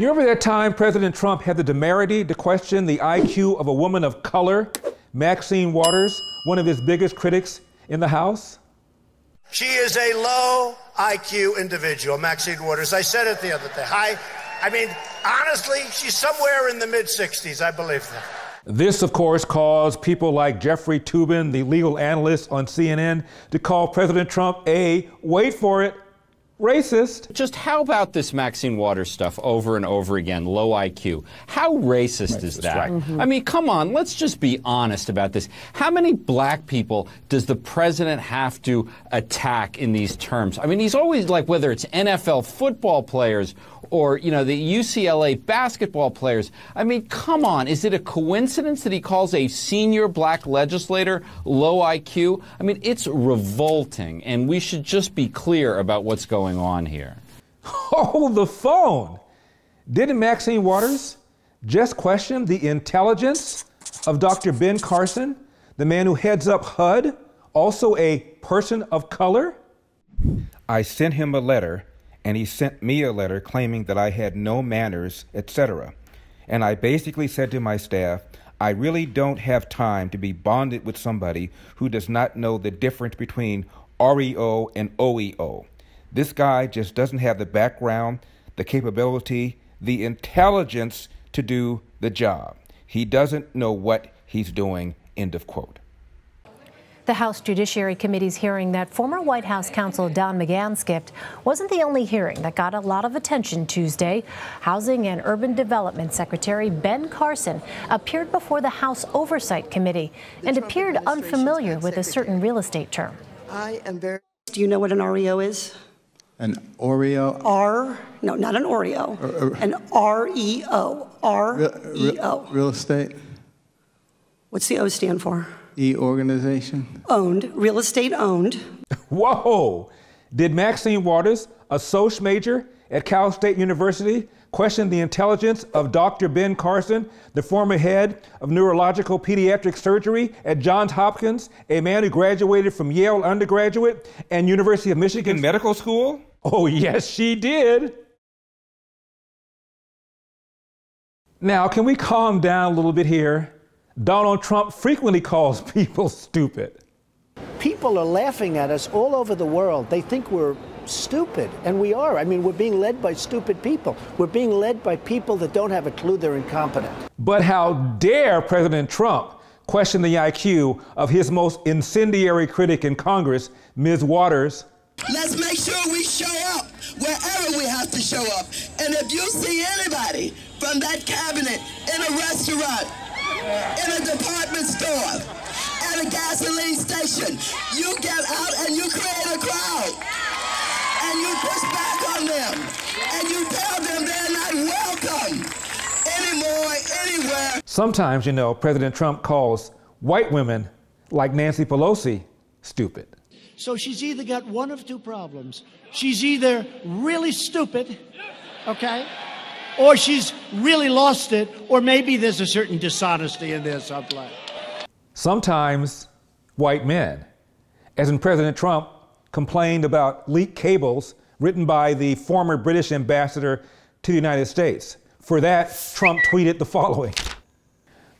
You remember that time President Trump had the temerity to question the IQ of a woman of color, Maxine Waters, one of his biggest critics in the House? She is a low IQ individual, Maxine Waters. I said it the other day. I mean, honestly, she's somewhere in the mid-60s, I believe that. This, of course, caused people like Jeffrey Toobin, the legal analyst on CNN, to call President Trump a, wait for it, racist. Just how about this Maxine Waters stuff over and over again, low IQ? How racist is that? Right. Mm-hmm. I mean, come on, let's just be honest about this. How many black people does the president have to attack in these terms? I mean, he's always like, whether it's NFL football players or, you know, the UCLA basketball players. I mean, come on, is it a coincidence that he calls a senior black legislator low IQ? I mean, it's revolting, and we should just be clear about what's going on here. Hold the phone. Didn't Maxine Waters just question the intelligence of Dr. Ben Carson, the man who heads up HUD, also a person of color? I sent him a letter, and he sent me a letter claiming that I had no manners, etc. And I basically said to my staff, I really don't have time to be bonded with somebody who does not know the difference between REO and OEO. This guy just doesn't have the background, the capability, the intelligence to do the job. He doesn't know what he's doing, end of quote. The House Judiciary Committee's hearing that former White House counsel Don McGahn skipped wasn't the only hearing that got a lot of attention Tuesday. Housing and Urban Development Secretary Ben Carson appeared before the House Oversight Committee and appeared unfamiliar with a certain real estate term. I am very... Do you know what an REO is? An REO? R? No, not an Oreo. An REO. REO. Real estate? What's the O stand for? Organization? Owned. Real estate owned. Whoa! Did Maxine Waters, a social major at Cal State University, question the intelligence of Dr. Ben Carson, the former head of neurological pediatric surgery at Johns Hopkins, a man who graduated from Yale undergraduate and University of Michigan Medical School? Oh, yes, she did. Now, can we calm down a little bit here? Donald Trump frequently calls people stupid. People are laughing at us all over the world. They think we're stupid, and we are. I mean, we're being led by stupid people. We're being led by people that don't have a clue they're incompetent. But how dare President Trump question the IQ of his most incendiary critic in Congress, Ms. Waters? Let's make sure we show up wherever we have to show up. And if you see anybody from that cabinet in a restaurant, in a department store, at a gasoline station, you get out and you create a crowd, and you push back on them, and you tell them they're not welcome anymore, anywhere. Sometimes, you know, President Trump calls white women like Nancy Pelosi stupid. So she's either got one of two problems. She's either really stupid, okay? Or she's really lost it, or maybe there's a certain dishonesty in there someplace. Sometimes white men, as in President Trump, complained about leaked cables written by the former British ambassador to the United States. For that, Trump tweeted the following.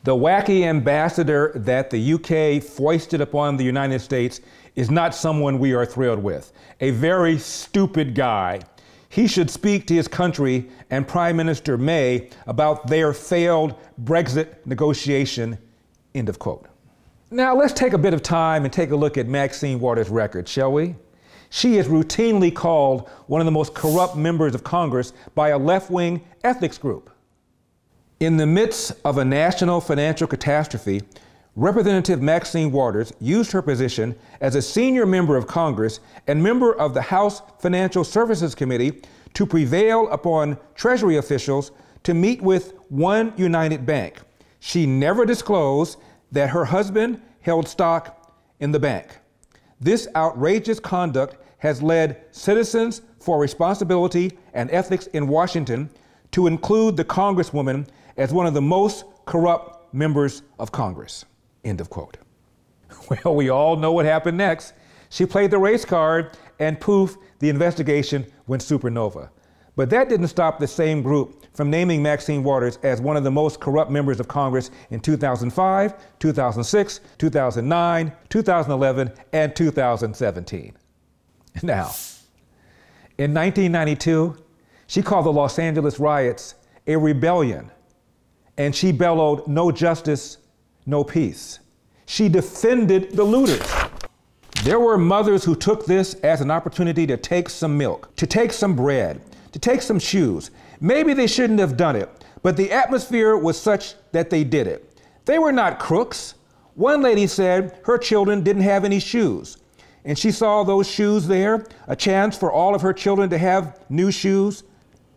The wacky ambassador that the UK foisted upon the United States is not someone we are thrilled with. A very stupid guy. He should speak to his country and Prime Minister May about their failed Brexit negotiation, end of quote. Now let's take a bit of time and take a look at Maxine Waters' record, shall we? She is routinely called one of the most corrupt members of Congress by a left-wing ethics group. In the midst of a national financial catastrophe, Representative Maxine Waters used her position as a senior member of Congress and member of the House Financial Services Committee to prevail upon Treasury officials to meet with One United Bank. She never disclosed that her husband held stock in the bank. This outrageous conduct has led Citizens for Responsibility and Ethics in Washington to include the Congresswoman as one of the most corrupt members of Congress. End of quote. Well, we all know what happened next. She played the race card, and poof, the investigation went supernova. But that didn't stop the same group from naming Maxine Waters as one of the most corrupt members of Congress in 2005, 2006, 2009, 2011, and 2017. Now, in 1992, she called the Los Angeles riots a rebellion, and she bellowed, "No justice, no peace." She defended the looters. There were mothers who took this as an opportunity to take some milk, to take some bread, to take some shoes. Maybe they shouldn't have done it, but the atmosphere was such that they did it. They were not crooks. One lady said her children didn't have any shoes, and she saw those shoes there, a chance for all of her children to have new shoes.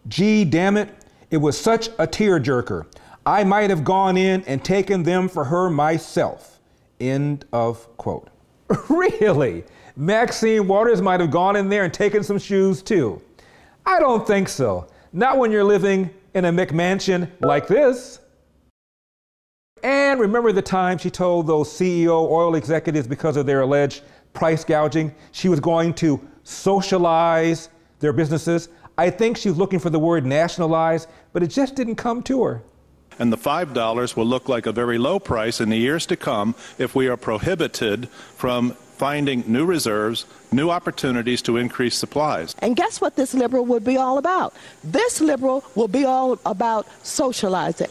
Gee, damn it, it was such a tearjerker. I might have gone in and taken them for her myself. End of quote. Really? Maxine Waters might have gone in there and taken some shoes too. I don't think so. Not when you're living in a McMansion like this. And remember the time she told those CEO oil executives, because of their alleged price gouging, she was going to socialize their businesses? I think she was looking for the word nationalize, but it just didn't come to her. And the $5 will look like a very low price in the years to come if we are prohibited from finding new reserves, new opportunities to increase supplies. And guess what this liberal would be all about? This liberal will be all about socializing,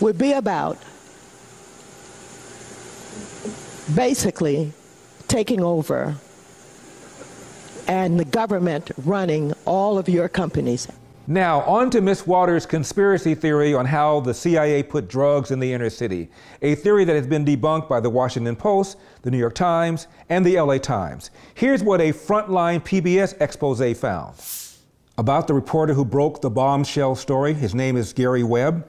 would be about basically taking over and the government running all of your companies. Now, on to Ms. Waters' conspiracy theory on how the CIA put drugs in the inner city, a theory that has been debunked by the Washington Post, the New York Times, and the LA Times. Here's what a frontline PBS expose found about the reporter who broke the bombshell story. His name is Gary Webb.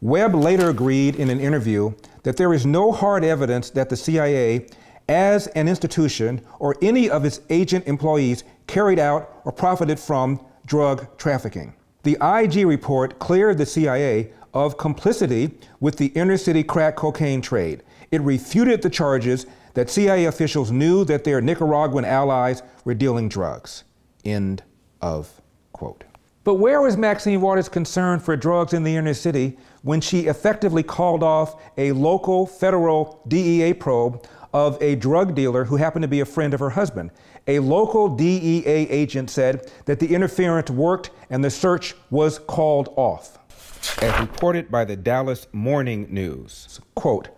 Webb later agreed in an interview that there is no hard evidence that the CIA as an institution or any of its agent employees carried out or profited from drug trafficking. The IG report cleared the CIA of complicity with the inner city crack cocaine trade. It refuted the charges that CIA officials knew that their Nicaraguan allies were dealing drugs. End of quote. But where was Maxine Waters' concern for drugs in the inner city when she effectively called off a local federal DEA probe of a drug dealer who happened to be a friend of her husband? A local DEA agent said that the interference worked and the search was called off. As reported by the Dallas Morning News, quote,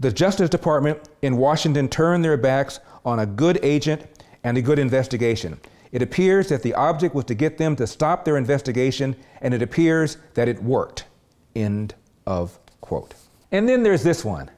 "The Justice Department in Washington turned their backs on a good agent and a good investigation. It appears that the object was to get them to stop their investigation, and it appears that it worked." End of quote. And then there's this one.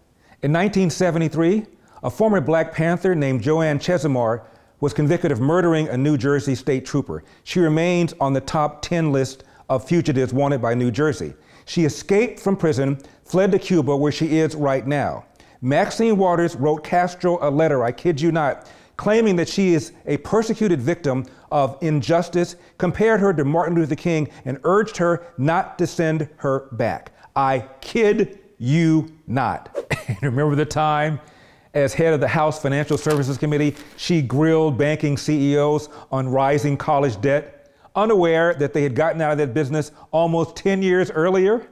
In 1973, a former Black Panther named Joanne Chesimard was convicted of murdering a New Jersey state trooper. She remains on the top 10 list of fugitives wanted by New Jersey. She escaped from prison, fled to Cuba, where she is right now. Maxine Waters wrote Castro a letter, I kid you not, claiming that she is a persecuted victim of injustice, compared her to Martin Luther King, and urged her not to send her back. I kid you not. And remember the time, as head of the House Financial Services Committee, she grilled banking CEOs on rising college debt, unaware that they had gotten out of that business almost 10 years earlier?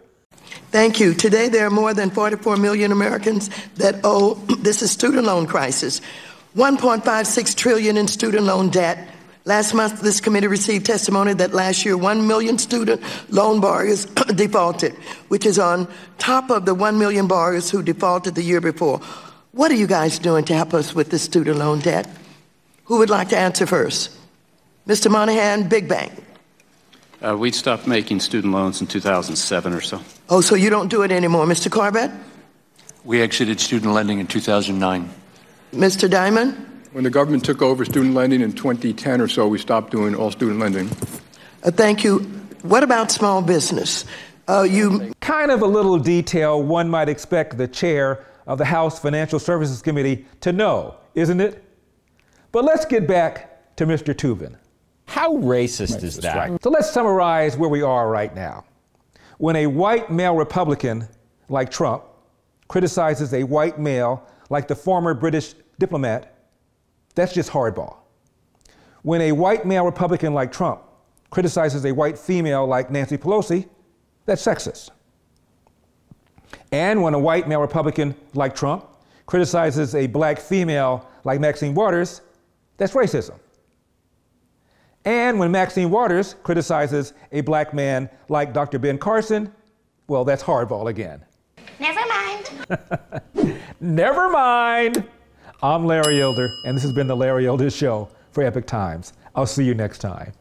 Thank you. Today there are more than 44 million Americans that owe, this is student loan crisis, $1.56 trillion in student loan debt. Last month, this committee received testimony that last year 1 million student loan borrowers defaulted, which is on top of the 1 million borrowers who defaulted the year before. What are you guys doing to help us with this student loan debt? Who would like to answer first? Mr. Monahan, Big Bank. We stopped making student loans in 2007 or so. Oh, so you don't do it anymore. Mr. Corbett? We exited student lending in 2009. Mr. Diamond? When the government took over student lending in 2010 or so, we stopped doing all student lending. Thank you. What about small business? You kind of a little detail one might expect the chair of the House Financial Services Committee to know, isn't it? But let's get back to Mr. Toobin. How racist is that? Right. So let's summarize where we are right now. When a white male Republican like Trump criticizes a white male like the former British diplomat, that's just hardball. When a white male Republican like Trump criticizes a white female like Nancy Pelosi, that's sexist. And when a white male Republican like Trump criticizes a black female like Maxine Waters, that's racism. And when Maxine Waters criticizes a black man like Dr. Ben Carson, well, that's hardball again. Never mind. Never mind. I'm Larry Elder, and this has been the Larry Elder Show for Epic Times. I'll see you next time.